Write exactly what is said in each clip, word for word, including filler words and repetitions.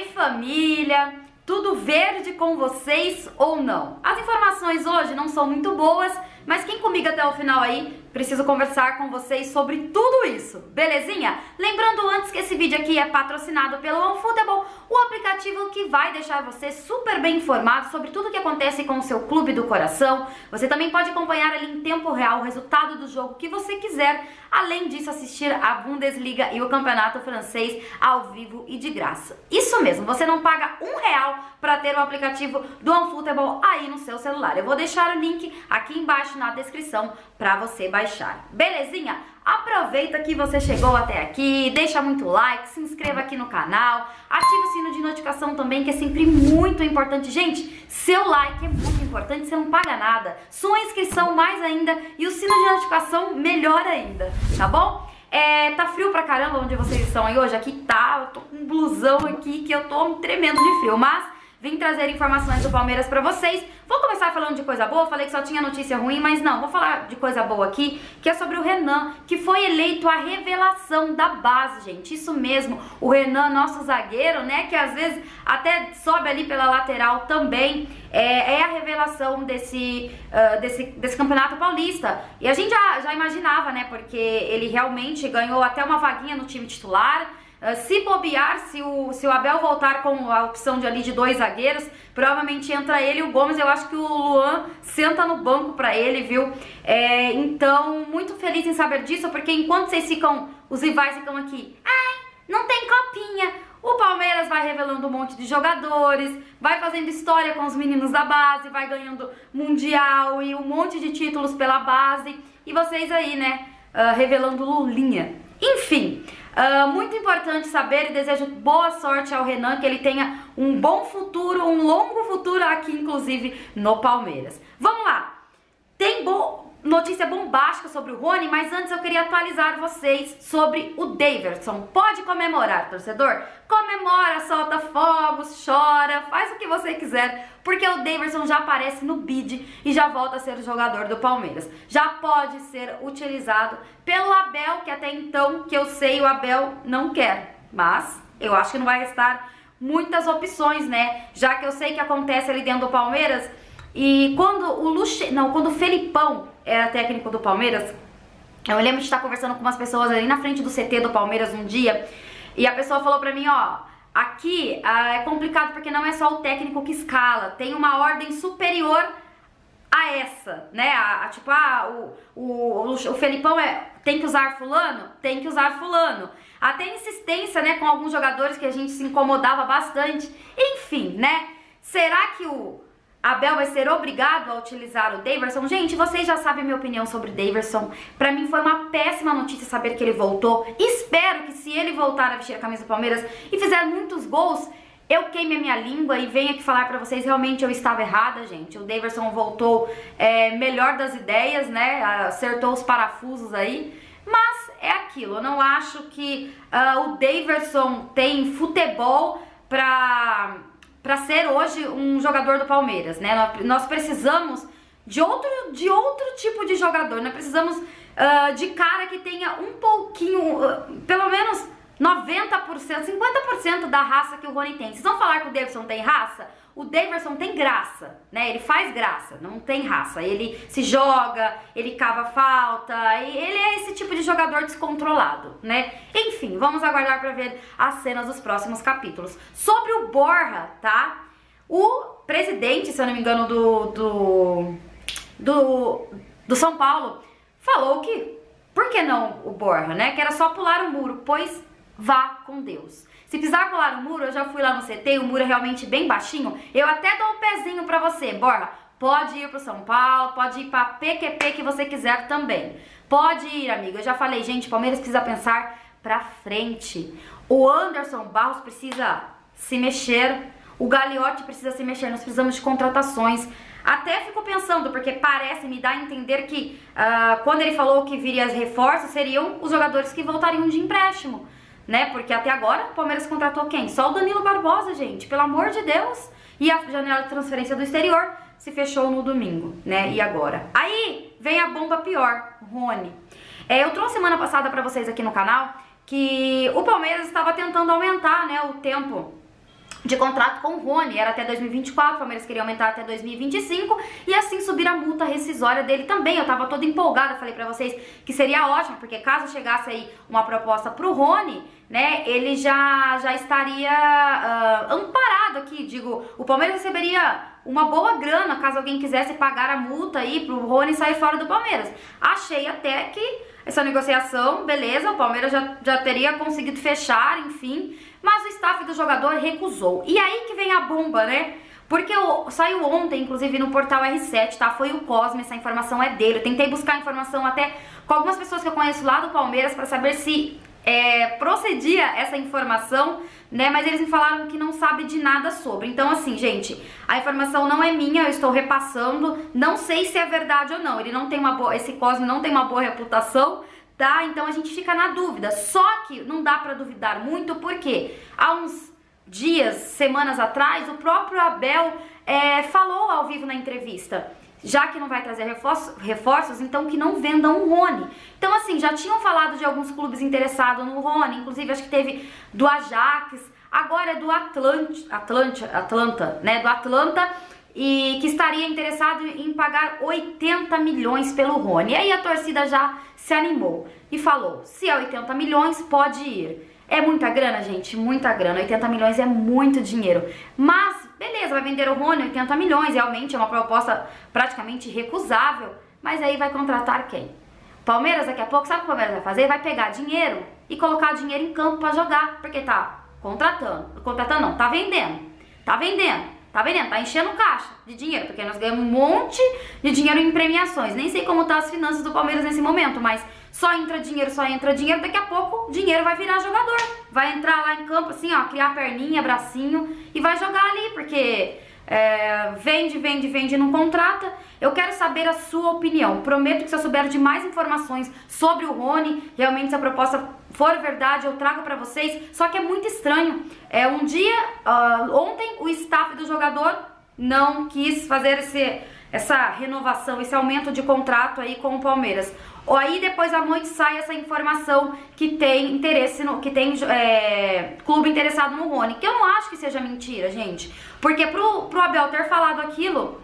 aí, família? Tudo verde com vocês ou não? As informações hoje não são muito boas, mas quem comigo até o final aí, preciso conversar com vocês sobre tudo isso, belezinha? Lembrando antes que esse vídeo aqui é patrocinado pelo OneFootball, o aplicativo que vai deixar você super bem informado sobre tudo o que acontece com o seu clube do coração. Você também pode acompanhar ali em tempo real o resultado do jogo que você quiser. Além disso, assistir a Bundesliga e o Campeonato Francês ao vivo e de graça. Isso mesmo, você não paga um real para ter o aplicativo do OneFootball aí no seu celular. Eu vou deixar o link aqui embaixo na descrição para você baixar. Belezinha? Aproveita que você chegou até aqui, deixa muito like, se inscreva aqui no canal, ativa o sino de notificação também, que é sempre muito importante. Gente, seu like é muito importante, você não paga nada, sua inscrição mais ainda e o sino de notificação melhor ainda, tá bom? É, tá frio pra caramba onde vocês estão aí hoje, aqui tá, eu tô com um blusão aqui que eu tô tremendo de frio, mas... vim trazer informações do Palmeiras pra vocês. Vou começar falando de coisa boa, falei que só tinha notícia ruim, mas não, vou falar de coisa boa aqui, que é sobre o Renan, que foi eleito a revelação da base, gente. Isso mesmo, o Renan, nosso zagueiro, né, que às vezes até sobe ali pela lateral também, é, é a revelação desse, uh, desse, desse campeonato paulista. E a gente já, já imaginava, né, porque ele realmente ganhou até uma vaguinha no time titular. Uh, se bobear, se o, se o Abel voltar com a opção de ali de dois zagueiros, provavelmente entra ele e o Gomes. Eu acho que o Luan senta no banco pra ele, viu? É, então, muito feliz em saber disso, porque enquanto vocês ficam, os rivais ficam aqui, ai, não tem copinha, o Palmeiras vai revelando um monte de jogadores, vai fazendo história com os meninos da base, vai ganhando mundial e um monte de títulos pela base, e vocês aí, né, uh, revelando Lulinha. Enfim... Uh, muito importante saber e desejo boa sorte ao Renan, que ele tenha um bom futuro, um longo futuro aqui, inclusive, no Palmeiras. Vamos lá! Tem bo... notícia bombástica sobre o Rony, mas antes eu queria atualizar vocês sobre o Deyverson. Pode comemorar, torcedor? Comemora, solta fogos, chora, faz o que você quiser, porque o Deyverson já aparece no bid e já volta a ser o jogador do Palmeiras. Já pode ser utilizado pelo Abel, que até então, que eu sei, o Abel não quer. Mas eu acho que não vai restar muitas opções, né? Já que eu sei que acontece ali dentro do Palmeiras. E quando o Luxe... não, quando o Felipão era técnico do Palmeiras, eu lembro de estar conversando com umas pessoas ali na frente do C T do Palmeiras um dia, e a pessoa falou pra mim, ó, aqui ah, é complicado porque não é só o técnico que escala, tem uma ordem superior a essa, né? A, a, tipo, ah, o, o, o Felipão é, tem que usar fulano? Tem que usar fulano. Até insistência, né, com alguns jogadores que a gente se incomodava bastante. Enfim, né? Será que o Abel vai ser obrigado a utilizar o Deyverson? Gente, vocês já sabem a minha opinião sobre o Deyverson. Pra mim foi uma péssima notícia saber que ele voltou. Espero que se ele voltar a vestir a camisa do Palmeiras e fizer muitos gols, eu queime a minha língua e venha aqui falar pra vocês, realmente eu estava errada, gente. O Deyverson voltou é, melhor das ideias, né? Acertou os parafusos aí. Mas é aquilo, eu não acho que uh, o Deyverson tem futebol pra... para ser hoje um jogador do Palmeiras, né? Nós precisamos de outro, de outro tipo de jogador, nós precisamos uh, de cara que tenha um pouquinho, uh, pelo menos noventa por cento, cinquenta por cento da raça que o Rony tem. Vocês vão falar que o Davidson tem raça? O Deyverson tem graça, né? Ele faz graça, não tem raça. Ele se joga, ele cava falta, ele é esse tipo de jogador descontrolado, né? Enfim, vamos aguardar pra ver as cenas dos próximos capítulos. Sobre o Borja, tá? O presidente, se eu não me engano, do, do, do, do São Paulo, falou que, por que não o Borja, né? Que era só pular o muro, pois vá com Deus. Se pisar pular o muro, eu já fui lá no C T, o muro é realmente bem baixinho, eu até dou um pezinho pra você, Borja. Pode ir pro São Paulo, pode ir pra P Q P que você quiser também. Pode ir, amigo. Eu já falei, gente, o Palmeiras precisa pensar pra frente. O Anderson Barros precisa se mexer, o Gagliotti precisa se mexer, nós precisamos de contratações. Até fico pensando, porque parece, me dá a entender que uh, quando ele falou que viria as reforços, seriam os jogadores que voltariam de empréstimo, né? Porque até agora o Palmeiras contratou quem? Só o Danilo Barbosa, gente, pelo amor de Deus. E a janela de transferência do exterior se fechou no domingo, né? E agora? Aí vem a bomba pior, Rony. É, eu trouxe semana passada pra vocês aqui no canal que o Palmeiras estava tentando aumentar, né, o tempo de contrato com o Rony, era até dois mil e vinte e quatro, o Palmeiras queria aumentar até dois mil e vinte e cinco e assim subir a multa rescisória dele também. Eu tava toda empolgada, falei pra vocês que seria ótimo, porque caso chegasse aí uma proposta pro Rony, né, ele já, já estaria uh, amparado aqui, digo, o Palmeiras receberia uma boa grana caso alguém quisesse pagar a multa aí pro Rony sair fora do Palmeiras. Achei até que essa negociação, beleza, o Palmeiras já, já teria conseguido fechar, enfim, mas o staff do jogador recusou. E aí que vem a bomba, né? Porque eu, saiu ontem, inclusive, no portal R sete, tá? Foi o Cosme, essa informação é dele. Eu tentei buscar informação até com algumas pessoas que eu conheço lá do Palmeiras pra saber se é, procedia essa informação, né, mas eles me falaram que não sabe de nada sobre. Então assim, gente, a informação não é minha, eu estou repassando, não sei se é verdade ou não. Ele não tem uma boa, esse Cosme não tem uma boa reputação, tá? Então a gente fica na dúvida. Só que não dá pra duvidar muito, porque há uns dias, semanas atrás, o próprio Abel é, falou ao vivo na entrevista, já que não vai trazer reforço, reforços, então que não vendam o Rony. Então assim, já tinham falado de alguns clubes interessados no Rony, inclusive acho que teve do Ajax, agora é do Atlanta, Atlanta, Atlanta, né, do Atlanta, e que estaria interessado em pagar oitenta milhões pelo Rony. E aí a torcida já se animou e falou, se é oitenta milhões, pode ir. É muita grana, gente, muita grana, oitenta milhões é muito dinheiro, mas beleza, vai vender o Rony, oitenta milhões, realmente é uma proposta praticamente recusável, mas aí vai contratar quem? Palmeiras daqui a pouco, sabe o que o Palmeiras vai fazer? Vai pegar dinheiro e colocar o dinheiro em campo pra jogar, porque tá contratando, contratando não, tá vendendo, tá vendendo, tá vendendo, tá enchendo caixa de dinheiro, porque nós ganhamos um monte de dinheiro em premiações, nem sei como tá as finanças do Palmeiras nesse momento, mas só entra dinheiro, só entra dinheiro, daqui a pouco dinheiro vai virar jogador. Vai entrar lá em campo assim, ó, criar perninha, bracinho e vai jogar ali, porque é, vende, vende, vende e não contrata. Eu quero saber a sua opinião. Prometo que se eu souber de mais informações sobre o Rony, realmente se a proposta for verdade, eu trago pra vocês. Só que é muito estranho. É, um dia, uh, ontem, o staff do jogador não quis fazer esse... essa renovação, esse aumento de contrato aí com o Palmeiras. Aí depois à noite sai essa informação que tem interesse, no, que tem é, clube interessado no Rony, que eu não acho que seja mentira, gente. Porque pro, pro Abel ter falado aquilo,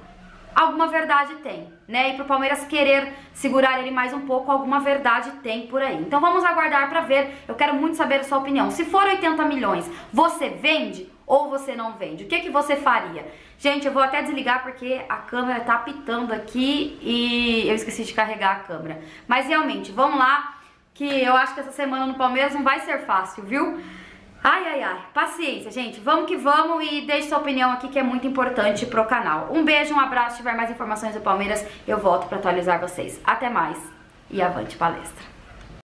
alguma verdade tem, né? E pro Palmeiras querer segurar ele mais um pouco, alguma verdade tem por aí. Então vamos aguardar pra ver, eu quero muito saber a sua opinião. Se for oitenta milhões, você vende ou você não vende? O que que você faria? Gente, eu vou até desligar porque a câmera tá pitando aqui e eu esqueci de carregar a câmera. Mas realmente, vamos lá, que eu acho que essa semana no Palmeiras não vai ser fácil, viu? Ai, ai, ai. Paciência, gente. Vamos que vamos e deixe sua opinião aqui que é muito importante pro canal. Um beijo, um abraço. Se tiver mais informações do Palmeiras, eu volto pra atualizar vocês. Até mais e avante palestra.